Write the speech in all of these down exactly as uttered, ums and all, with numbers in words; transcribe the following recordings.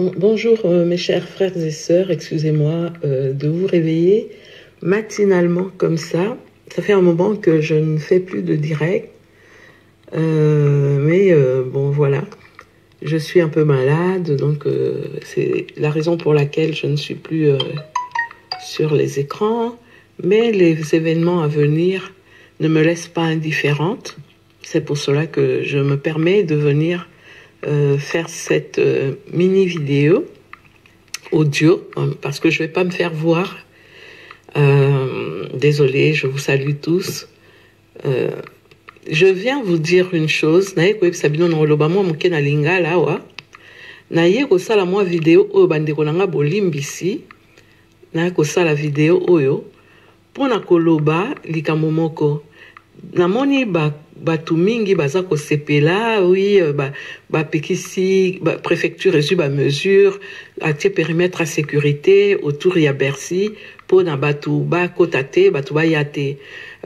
Bonjour euh, mes chers frères et sœurs, excusez-moi euh, de vous réveiller matinalement comme ça. Ça fait un moment que je ne fais plus de direct, euh, mais euh, bon voilà, je suis un peu malade, donc euh, c'est la raison pour laquelle je ne suis plus euh, sur les écrans, mais les événements à venir ne me laissent pas indifférente. C'est pour cela que je me permets de venir Euh, faire cette euh, mini vidéo audio, hein, parce que je vais pas me faire voir. Euh, désolée, je vous salue tous. Euh, je viens vous dire une chose. Naye ko sabino na loba mo moke na lingala wa. Naye ko sala mo vidéo o bandeko nanga bolimbisi. Naye ko sala vidéo oyo pona ko loba likambo moko. Namoni ba batumingi baza ko sepela oui ba ba pekisi ba préfecture et ba mesure atie périmètre à sécurité autour ya Bercy pour na batu ba kotate batu ba yate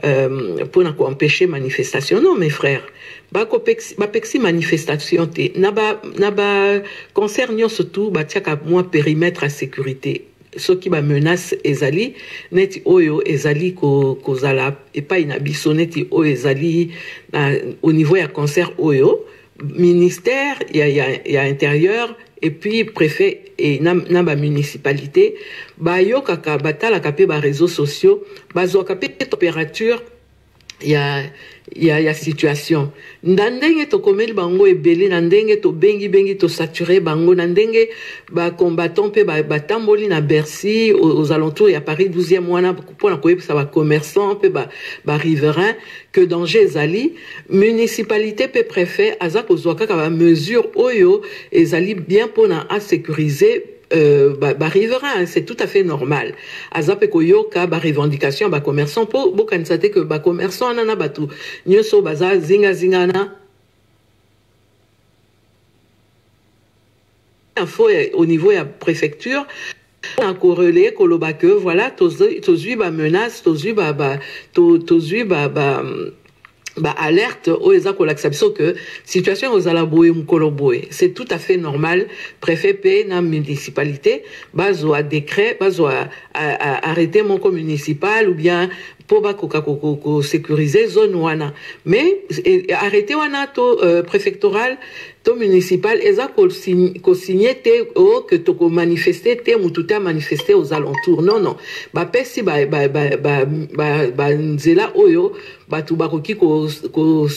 euh pour na ko empêcher manifestation. Non mes frères, ba ko pekisi ba pekisi manifestation te na ba na ba concernant surtout ba tiaka moins périmètre à sécurité. Ce qui va menace ezali neti oyo ezali ko kozala et pas inabiso neti oyo ezali au niveau ya concert oyo ministère il y a il y a intérieur et puis préfet et na ba municipalité ba yo kaka batala kapé ba réseaux sociaux ba zo kapé température il y a il y a la situation ndenge to komeli bango ebele ndenge to bengi bengi to saturé bango ndenge ba combattant pe ba tamboli na Bercy aux alentours et à Paris douzième wana pour na koyeba ça ba commerçant pe ba ba riverain que danger ezali municipalité pe préfet azako zwaka ka ba mesure oyo ezali bien pour na sécuriser Euh, bah, bah riverain, c'est tout à fait normal. Azapé koyoka bah revendication bah commerçant po bokanisate que bah commerçant anana batu nyoso baza zinga zingana info au niveau de la préfecture en corrélé koloba que voilà tozui bah menace tozui bah bah tozui bah bah bah alerte aux ezakolaksabiso que situation aux alaboé mukoloboé c'est tout à fait normal préfet pe na municipalité bazo a décret bazo a arrêté mon co municipal ou bien pour ba kokakoko sécuriser zone wana mais arrêté wana to préfectoral to municipal ezakol signé té o que to ko manifester té mututa manifester aux alentours non non ba pesi ba ba ba ba nzela oyo batu bakoki ko ko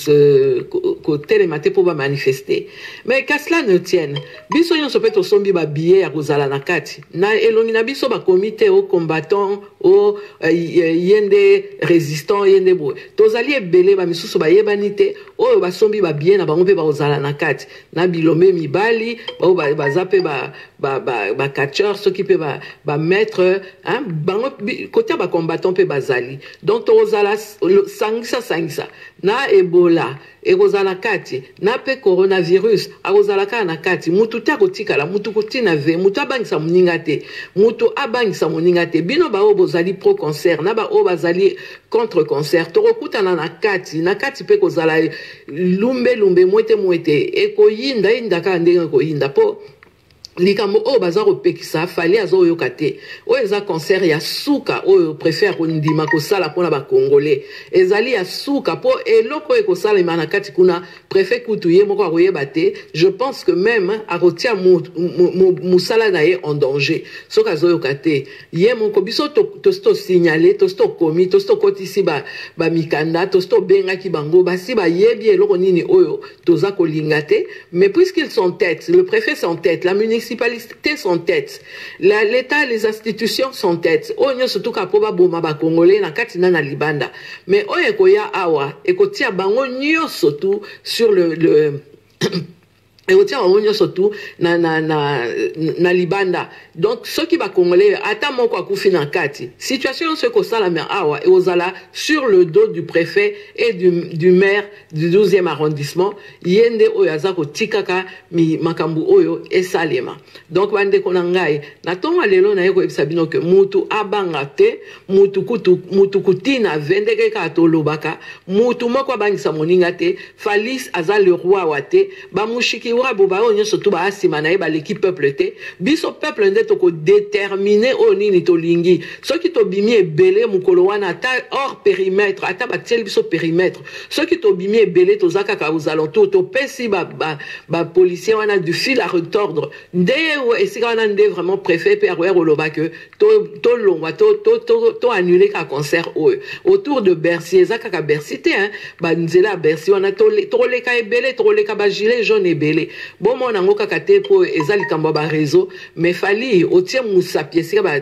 ko télématé pour ba manifester mais qu'à cela ne tienne biso yon so peut sombi ba billet ya kozala na kati na elongi na biso ba comité au combattant au yende résistant yende bo tozali ebele ba misusu ba yebanite oyo ba sombi ba bien na bango pe ba ozala na kati na bilombe mibali ba ba baza pe ba ba ba catcheur ceux qui peut ba ba mettre hein bango côté ba combattant pe bazali donc to ozala sangisa sangisa na ebola ekozala kati na pe coronavirus akozala ka na kati mutu ta kotikala mutu kotina ve mutu abangisa muninga te mutu abangisa muninga te bino ba o bozali pro concert na ba o bazali contre concert torokuta na nakati nakati pe kozala lumbe lumbe mwete mwete ekoyinda inda ka ndenge koyinda po likambo o bazaro pekisa fallait azo yokate o eza concert ya suka o préfère kondima ko sala pona ba congolais ezali ya suka po eloko ekosala imana kati kuna préfet kutuye moko akoyeba te je pense que même akotia musala na ye en danger soka zo yokate ye moko biso to sto signaler to sto komi to sto kotisi ba ba mikanda to sto benga ki bango basi ba yebi eloko nini oyo toza kolinga te mais puisqu'ils sont en tête le préfet est en tête la municipalité Les municipalités sont tête. L'État, les institutions sont tête. On y a surtout qu'à proba boma ba congolais na katina na libanda. Mais on y koya awa, ekotia bango nyo surtout sur le le et aussi on y a surtout na na na na libanda donc ceux qui va congolais attends mon quoi couper dans kati situation ce que ça la mer awa et osala sur le dos du préfet et du du maire du douzième arrondissement yende oyaza ko tikaka mi makambu oyo esalema donc bande konangai na tonga lelo na yeko ebisabino que mutu abanga te mutu kutu mutu kutina vendeke ka tolobaka mutu moko abangisa moninga te falis azal le roi wate ba mushiki wa boba onyo soto ba simana e ba l'équipe peuple te biso peuple ndeto ko déterminer oni ni tolingi soki to bimi ebele mukolo wana ta hors périmètre ata ba tiel biso périmètre soki to bimi ebele to zaka ka aux alentours to pesi ba ba, ba policier wana du fil à retordre nde e sika wana nde vraiment préfet pe awer oloba que to to longwa to to to, to annuler ka concert o, autour de Bercy zaka ka Bercy te hein ba nzela Bercy wana to to le ka ebele to le ka ba gilet jaune ebele bon mon ango ka kate po ezali kamba ba réseau mais fali otie musapi esika ba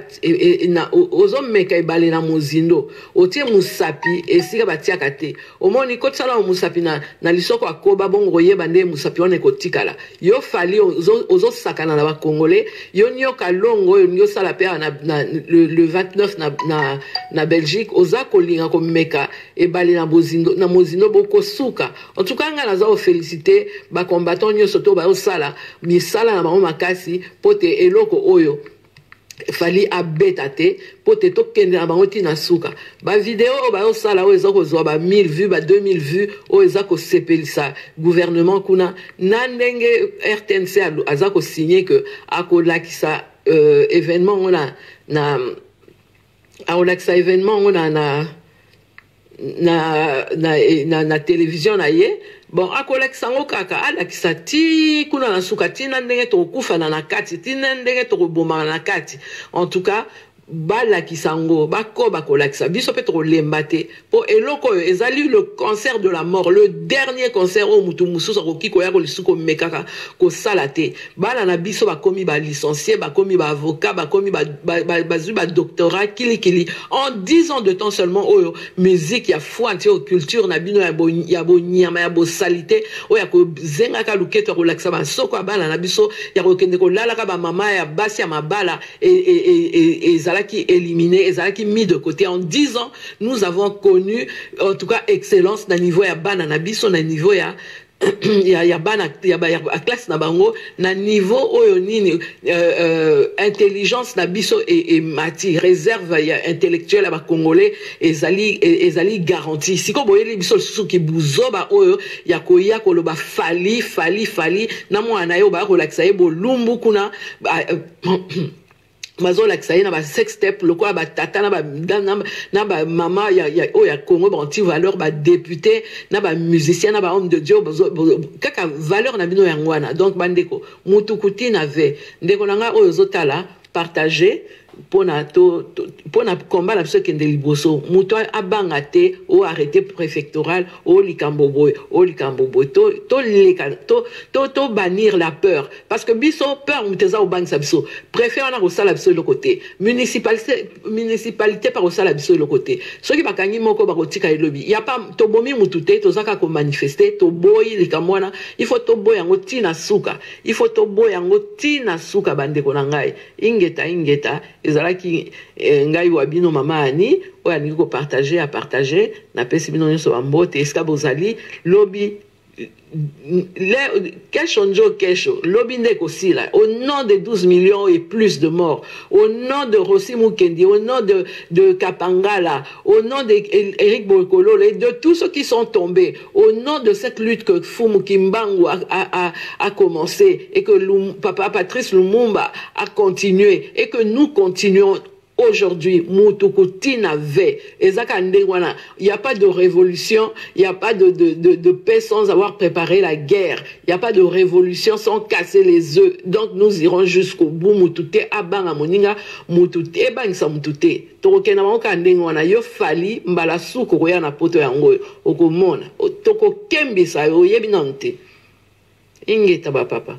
na ozomeka ebale na mozindo otie musapi esika ba tia kate omoni ko tsala musapi na na lisoko akoba bongo yeba nde musapi one ko tikala yo fali ozo sakana na ba congolais yo nyoka longo yo nyosa la paix na le vingt-neuf na na na Belgique oza kolinga ko meka ebale na mozindo na mozindo boko suka en tout cas ngala za o féliciter ba combattant nyoso to ba osala misala na ba makasi pote eloko oyo fali abetate pote to kende na bango tina suka ba vidéo ba osala oyo ezako zwa ba mille vues ba deux mille vues oyo ezako sepelisa gouvernement kuna na ndenge R T N C azako signer que akolakisa euh, événement on a na akolakisa événement on a na na na na, na télévision na ye bon akolek sango kaka ala kisati kuna na sukati na ndenge to kufa na nakati tina ndenge to bomba na nakati en tout cas bala kisango bako bakolaksa biso petro lembate po eloko ezali le concert de la mort le dernier concert au mutu mususu akokiko ya ko lisuko mekaka ko salate bala na biso bakomi ba licencié bakomi ba avocat bakomi ba bazu ba doctorat kili kili en dix ans de temps seulement oyo musique ya fuanti o culture na bino ya ya bonyama ya bosalite oya ko zenga ka luketo kolaksa ba soko bala na biso ya ko kende ko lala ka ba mama ya basi ya mabala e e e qui éliminé, et qui mis de côté. En dix ans, nous avons connu, en tout cas, excellence d'un niveau à Bananabiso, d'un niveau à ya ya bana ya ba ya classe na bango na niveau oyo nini euh intelligence na biso et mati réserve ya intellectuelle ba congolais ezali ezali garantie siko boyeli biso suki buzoba oyo ya koya ko loba fali fali fali na mo anayo ba relaxa ebo lumbu kuna mazola que ça y est, na ba sex step le quoi ba tata na ba na ba mama ya ya oh ya Congo ba anti valeur ba député na ba musicien na ba homme de Dieu kaka valeur na bino ya ngwana donc bandeko mutukuti na ve ndeko nanga oyo zotala partager pour na to pour na combat la ceux qui ndeli boso muto abanga te o arrêté préfectoral o likambobo o likambobo to to to to bannir la peur parce que biso peur muteza o bang sabso préfet on a rosala biso le côté municipalité municipalité par rosala biso le côté ceux qui bakangi moko bakotika elobi y a pas to bomi mutute to zaka ko manifester to boy likamwana il faut to boy yango tina suka il faut to boy yango tina suka bande ko na ngai ingeta ingeta ezala ki ngai wabino mama ani oya ni ko partager à partager na pesi bino nyoso bambote eska bozali lobi le kesho njo kesho lobi ndeko sila au nom de douze millions et plus de morts au nom de Rossi Mukendi au nom de de Kapanga au nom de Eric Bokolo et de tous ceux qui sont tombés au nom de cette lutte que Fumukimbango a a, a, a commencé et que Lum, papa Patrice Lumumba a continué et que nous continuons aujourd'hui, Mutukutina ve, il n'y a pas de révolution, il n'y a pas de, de, de, de paix sans avoir préparé la guerre, il n'y a pas de révolution sans casser les œufs. Donc nous irons jusqu'au bout, Mutute, Abanga Moninga, Mutute, Ebangsa Mutute. Toroke na mauka ndengwana yo fali mbala suko koya na poto yango okomona, toko kembe sa yo yebinante. Ingeta ba papa.